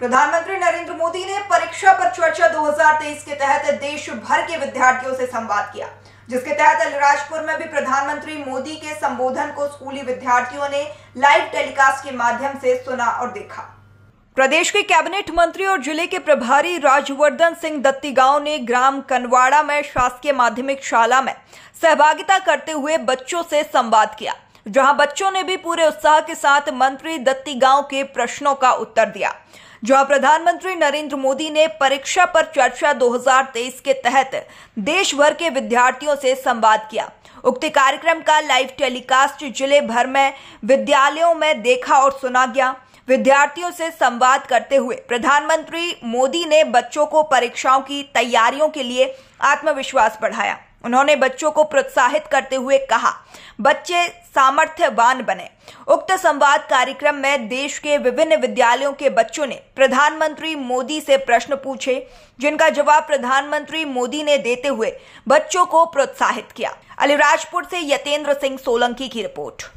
प्रधानमंत्री नरेंद्र मोदी ने परीक्षा पर चर्चा 2023 के तहत देश भर के विद्यार्थियों से संवाद किया, जिसके तहत अलीराजपुर में भी प्रधानमंत्री मोदी के संबोधन को स्कूली विद्यार्थियों ने लाइव टेलीकास्ट के माध्यम से सुना और देखा। प्रदेश के कैबिनेट मंत्री और जिले के प्रभारी राज्यवर्धन सिंह दत्तीगांव ने ग्राम कनवाड़ा में शासकीय माध्यमिक शाला में सहभागिता करते हुए बच्चों से संवाद किया, जहां बच्चों ने भी पूरे उत्साह के साथ मंत्री दत्तीगांव के प्रश्नों का उत्तर दिया। जहां प्रधानमंत्री नरेंद्र मोदी ने परीक्षा पर चर्चा 2023 के तहत देश भर के विद्यार्थियों से संवाद किया। उक्त कार्यक्रम का लाइव टेलीकास्ट जिले भर में विद्यालयों में देखा और सुना गया। विद्यार्थियों से संवाद करते हुए प्रधानमंत्री मोदी ने बच्चों को परीक्षाओं की तैयारियों के लिए आत्मविश्वास बढ़ाया। उन्होंने बच्चों को प्रोत्साहित करते हुए कहा, बच्चे सामर्थ्यवान बने। उक्त संवाद कार्यक्रम में देश के विभिन्न विद्यालयों के बच्चों ने प्रधानमंत्री मोदी से प्रश्न पूछे, जिनका जवाब प्रधानमंत्री मोदी ने देते हुए बच्चों को प्रोत्साहित किया। अलीराजपुर से यतेंद्र सिंह सोलंकी की रिपोर्ट।